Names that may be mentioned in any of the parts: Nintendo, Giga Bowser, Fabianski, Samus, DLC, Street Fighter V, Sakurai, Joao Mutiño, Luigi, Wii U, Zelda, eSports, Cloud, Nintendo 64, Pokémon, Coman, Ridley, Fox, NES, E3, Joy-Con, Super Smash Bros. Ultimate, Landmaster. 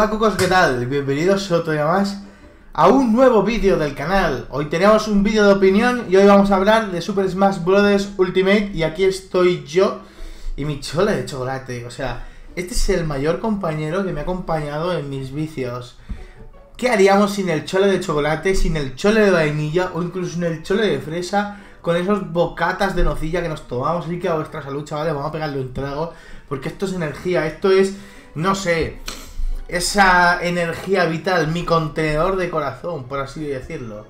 Hola cucos, ¿qué tal? Bienvenidos otro día más a un nuevo vídeo del canal. Hoy tenemos un vídeo de opinión y hoy vamos a hablar de Super Smash Bros. Ultimate. Y aquí estoy yo y mi chola de chocolate. O sea, este es el mayor compañero que me ha acompañado en mis vicios. ¿Qué haríamos sin el chole de chocolate, sin el chole de vainilla o incluso sin el chole de fresa? Con esos bocatas de nocilla que nos tomamos. Así que a vuestra salud, chavales, vamos a pegarle un trago, porque esto es energía, esto es, no sé, esa energía vital, mi contenedor de corazón, por así decirlo.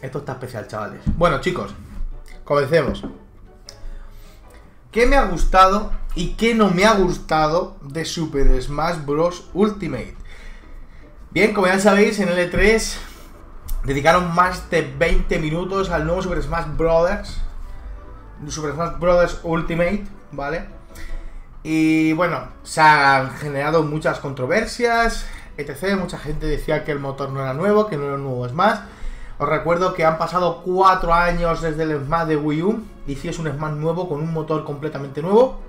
Esto está especial, chavales. Bueno, chicos, comencemos. ¿Qué me ha gustado y qué no me ha gustado de Super Smash Bros. Ultimate? Bien, como ya sabéis, en el E3 dedicaron más de 20 minutos al nuevo Super Smash Bros. Ultimate, ¿vale? Y bueno, se han generado muchas controversias, etc. Mucha gente decía que el motor no era nuevo, que no era un nuevo Smash. Os recuerdo que han pasado 4 años desde el Smash de Wii U, y si es un Smash nuevo, con un motor completamente nuevo.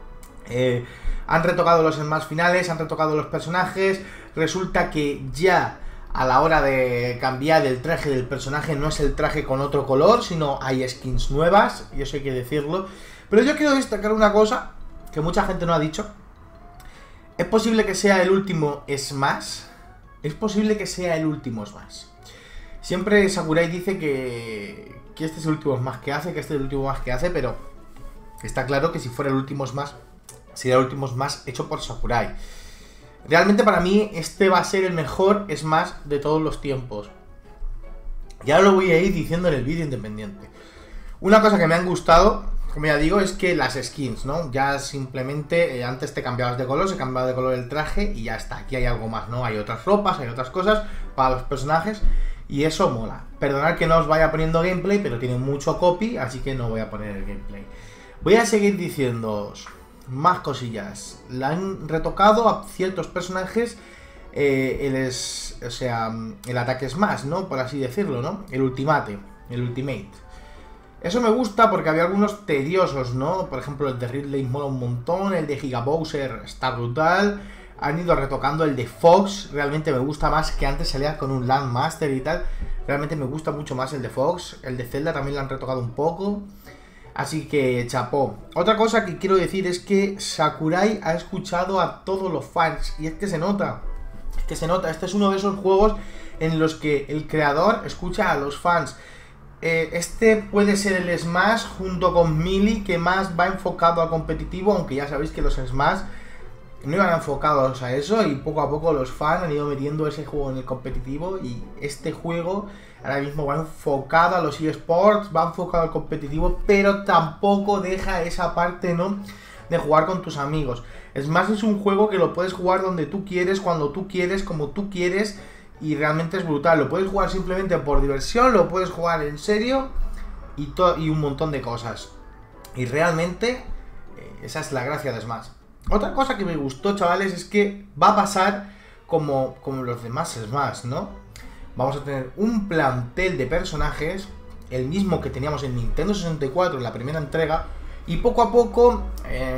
Han retocado los Smash finales, han retocado los personajes. Resulta que ya a la hora de cambiar el traje del personaje no es el traje con otro color, sino hay skins nuevas, y eso hay que decirlo. Pero yo quiero destacar una cosa que mucha gente no ha dicho. Es posible que sea el último Smash. Es posible que sea el último Smash. Siempre Sakurai dice que este es el último Smash que hace, pero está claro que si fuera el último Smash, sería el último Smash hecho por Sakurai. Realmente para mí este va a ser el mejor Smash de todos los tiempos. Ya lo voy a ir diciendo en el vídeo independiente. Una cosa que me han gustado, como ya digo, es que las skins, ¿no? Ya simplemente antes te cambiabas de color, se cambiaba de color el traje y ya está. Aquí hay algo más, ¿no? Hay otras ropas, hay otras cosas para los personajes y eso mola. Perdonad que no os vaya poniendo gameplay, pero tiene mucho copy, así que no voy a poner el gameplay. Voy a seguir diciéndoos más cosillas. La han retocado a ciertos personajes, el ataque Smash, ¿no? Por así decirlo, ¿no? El Ultimate. Eso me gusta porque había algunos tediosos, ¿no? Por ejemplo, el de Ridley mola un montón, el de Giga Bowser está brutal. Han ido retocando el de Fox, realmente me gusta más, que antes salía con un Landmaster y tal. Realmente me gusta mucho más el de Fox. El de Zelda también lo han retocado un poco. Así que, chapó. Otra cosa que quiero decir es que Sakurai ha escuchado a todos los fans. Y es que se nota. Este es uno de esos juegos en los que el creador escucha a los fans. Este puede ser el Smash junto con Melee que más va enfocado a competitivo. Aunque ya sabéis que los Smash no iban enfocados a eso. Y poco a poco los fans han ido metiendo ese juego en el competitivo. Y este juego ahora mismo va enfocado a los eSports, va enfocado al competitivo, pero tampoco deja esa parte, ¿no?, de jugar con tus amigos. Smash es un juego que lo puedes jugar donde tú quieres, cuando tú quieres, como tú quieres, y realmente es brutal. Lo puedes jugar simplemente por diversión, lo puedes jugar en serio y un montón de cosas. Y realmente esa es la gracia de Smash. Otra cosa que me gustó, chavales, es que va a pasar como los demás Smash, ¿no? Vamos a tener un plantel de personajes, el mismo que teníamos en Nintendo 64 en la primera entrega, y poco a poco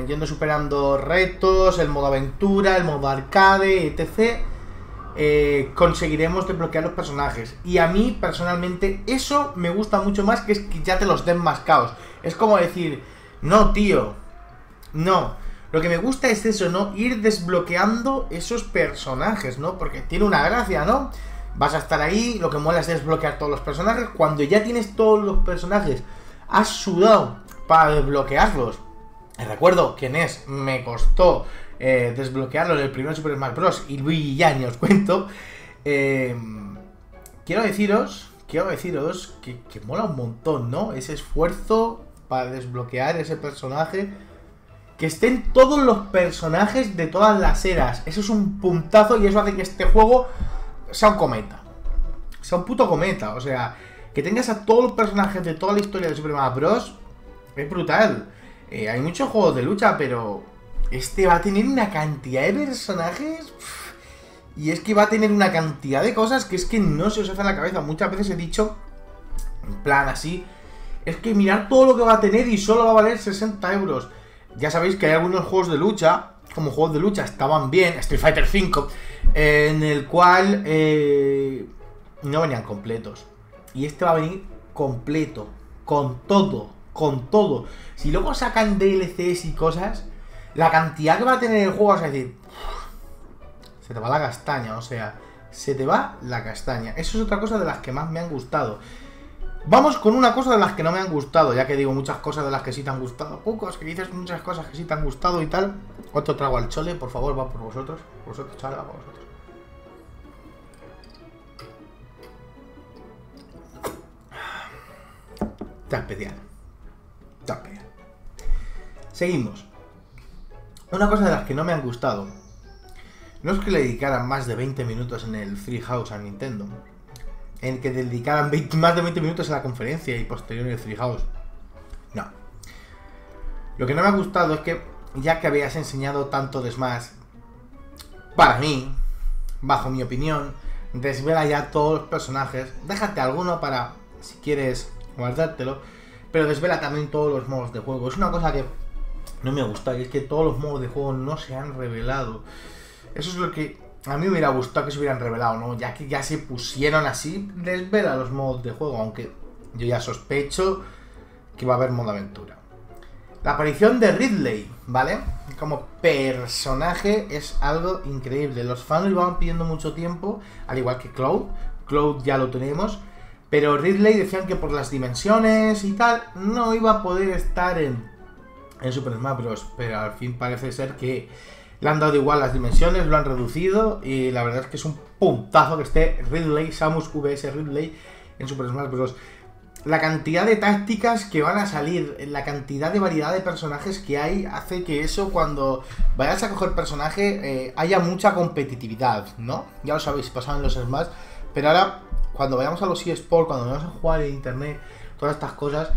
yendo superando retos, el modo aventura, el modo arcade, etc. Conseguiremos desbloquear los personajes. Y a mí, personalmente, eso me gusta mucho más, que es que ya te los den mascados. Es como decir, no, tío, no. Lo que me gusta es eso, ¿no? Ir desbloqueando esos personajes, ¿no? Porque tiene una gracia, ¿no? Vas a estar ahí, lo que mola es desbloquear todos los personajes. Cuando ya tienes todos los personajes, has sudado para desbloquearlos. Recuerdo que NES me costó desbloquearlo en el primer Super Smash Bros. Y Luigi ya ni os cuento. Quiero deciros que mola un montón, ¿no? Ese esfuerzo para desbloquear ese personaje. Que estén todos los personajes de todas las eras. Eso es un puntazo y eso hace que este juego sea un cometa, sea un puto cometa. O sea, que tengas a todos los personajes de toda la historia de Super Smash Bros. Es brutal. Hay muchos juegos de lucha, pero este va a tener una cantidad de personajes y es que va a tener una cantidad de cosas que es que no se os hace en la cabeza. Muchas veces he dicho, en plan así, es que mirad todo lo que va a tener y solo va a valer 60 euros. Ya sabéis que hay algunos juegos de lucha, como juegos de lucha estaban bien, Street Fighter V, en el cual no venían completos. Y este va a venir completo, con todo, con todo. Si luego sacan DLCs y cosas, la cantidad que va a tener el juego, es decir, se te va la castaña, o sea, se te va la castaña. Eso es otra cosa de las que más me han gustado. Vamos con una cosa de las que no me han gustado, ya que digo muchas cosas de las que sí te han gustado, pocos, que dices muchas cosas que sí te han gustado y tal. Otro trago al chole, por favor, va por vosotros. Por vosotros, chale, va por vosotros. Tan especial. Tan especial. Seguimos. Una cosa de las que no me han gustado. No es que le dedicaran más de 20 minutos en el Free House a Nintendo. En que dedicaran más de 20 minutos a la conferencia y posterior en el Free House. No. Lo que no me ha gustado es que, ya que habías enseñado tanto de Smash, para mí, bajo mi opinión, desvela ya todos los personajes. Déjate alguno para, si quieres, guardártelo, pero desvela también todos los modos de juego. Es una cosa que no me gusta, y es que todos los modos de juego no se han revelado. Eso es lo que a mí me hubiera gustado que se hubieran revelado, ¿no? Ya que ya se pusieron así, desvela los modos de juego, aunque yo ya sospecho que va a haber modo aventura. La aparición de Ridley, ¿vale? Como personaje es algo increíble. Los fans lo iban pidiendo mucho tiempo, al igual que Cloud. Cloud ya lo tenemos, pero Ridley decían que por las dimensiones y tal no iba a poder estar en Super Smash Bros. Pero al fin parece ser que le han dado igual las dimensiones, lo han reducido, y la verdad es que es un puntazo que esté Ridley, Samus vs Ridley en Super Smash Bros. La cantidad de tácticas que van a salir, la cantidad de variedad de personajes que hay, hace que eso, cuando vayas a coger personaje, haya mucha competitividad, ¿no? Ya lo sabéis, pasaba en los Smash, pero ahora, cuando vayamos a los eSports, cuando vayamos a jugar en internet, todas estas cosas,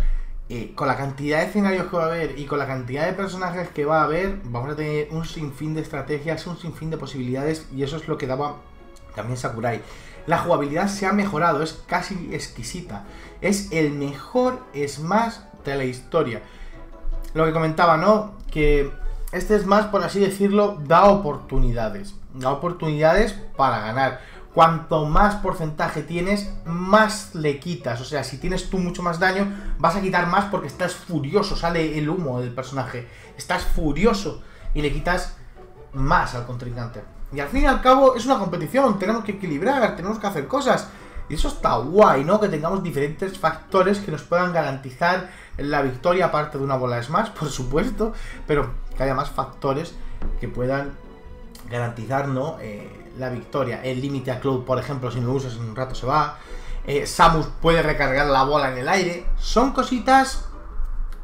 con la cantidad de escenarios que va a haber y con la cantidad de personajes que va a haber, vamos a tener un sinfín de estrategias, un sinfín de posibilidades, y eso es lo que daba también Sakurai. La jugabilidad se ha mejorado, es casi exquisita, es el mejor Smash de la historia. Lo que comentaba, ¿no? Que este Smash, por así decirlo, da oportunidades para ganar. Cuanto más porcentaje tienes, más le quitas. O sea, si tienes tú mucho más daño, vas a quitar más porque estás furioso. Sale el humo del personaje. Estás furioso y le quitas más al contrincante. Y al fin y al cabo es una competición. Tenemos que equilibrar, tenemos que hacer cosas. Y eso está guay, ¿no? Que tengamos diferentes factores que nos puedan garantizar la victoria, aparte de una bola de Smash, por supuesto. Pero que haya más factores que puedan garantizar, ¿no? La victoria, el límite a Cloud, por ejemplo, si no lo usas en un rato se va. Samus puede recargar la bola en el aire. Son cositas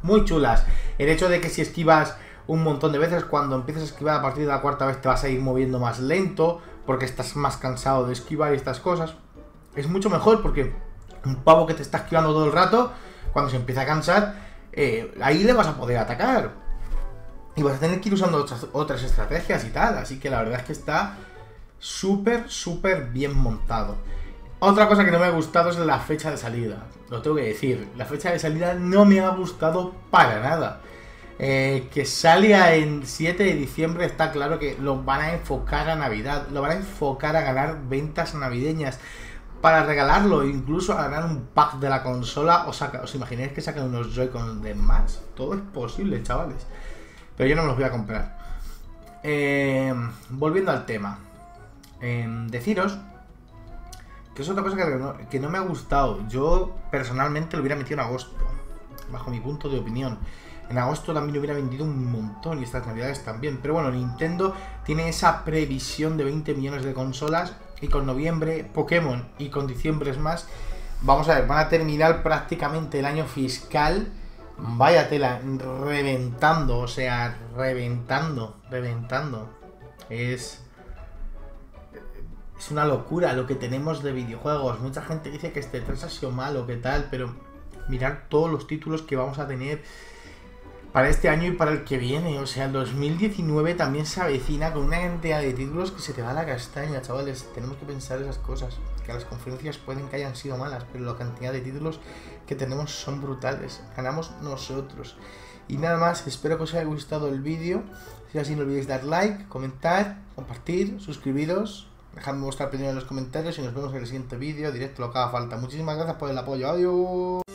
muy chulas. El hecho de que si esquivas un montón de veces, cuando empiezas a esquivar a partir de la cuarta vez te vas a ir moviendo más lento porque estás más cansado de esquivar y estas cosas. Es mucho mejor, porque un pavo que te está esquivando todo el rato, cuando se empieza a cansar, ahí le vas a poder atacar. Y vas a tener que ir usando otras estrategias y tal. Así que la verdad es que está súper, súper bien montado. Otra cosa que no me ha gustado es la fecha de salida. Lo tengo que decir. La fecha de salida no me ha gustado para nada. Que salga en 7 de diciembre, está claro que lo van a enfocar a Navidad. Lo van a enfocar a ganar ventas navideñas. Para regalarlo, incluso a ganar un pack de la consola. ¿Os imagináis que sacan unos Joy-Con de más? Todo es posible, chavales. Pero yo no me los voy a comprar. Volviendo al tema. Deciros que es otra cosa que no me ha gustado. Yo personalmente lo hubiera metido en agosto, bajo mi punto de opinión. En agosto también lo hubiera vendido un montón, y estas navidades también. Pero bueno, Nintendo tiene esa previsión de 20 millones de consolas, y con noviembre Pokémon, y con diciembre es más. Vamos a ver, van a terminar prácticamente el año fiscal, vaya tela, reventando, o sea, reventando. Es una locura lo que tenemos de videojuegos. Mucha gente dice que este 3 ha sido malo, que tal, pero mirad todos los títulos que vamos a tener para este año y para el que viene. O sea, el 2019 también se avecina con una cantidad de títulos que se te va la castaña, chavales. Tenemos que pensar esas cosas, que las conferencias pueden que hayan sido malas, pero la cantidad de títulos que tenemos son brutales. Ganamos nosotros. Y nada más, espero que os haya gustado el vídeo. Si es así, no olvidéis dar like, comentar, compartir, suscribiros. Dejadme vuestra opinión en los comentarios y nos vemos en el siguiente vídeo, directo, lo que haga falta. Muchísimas gracias por el apoyo. Adiós.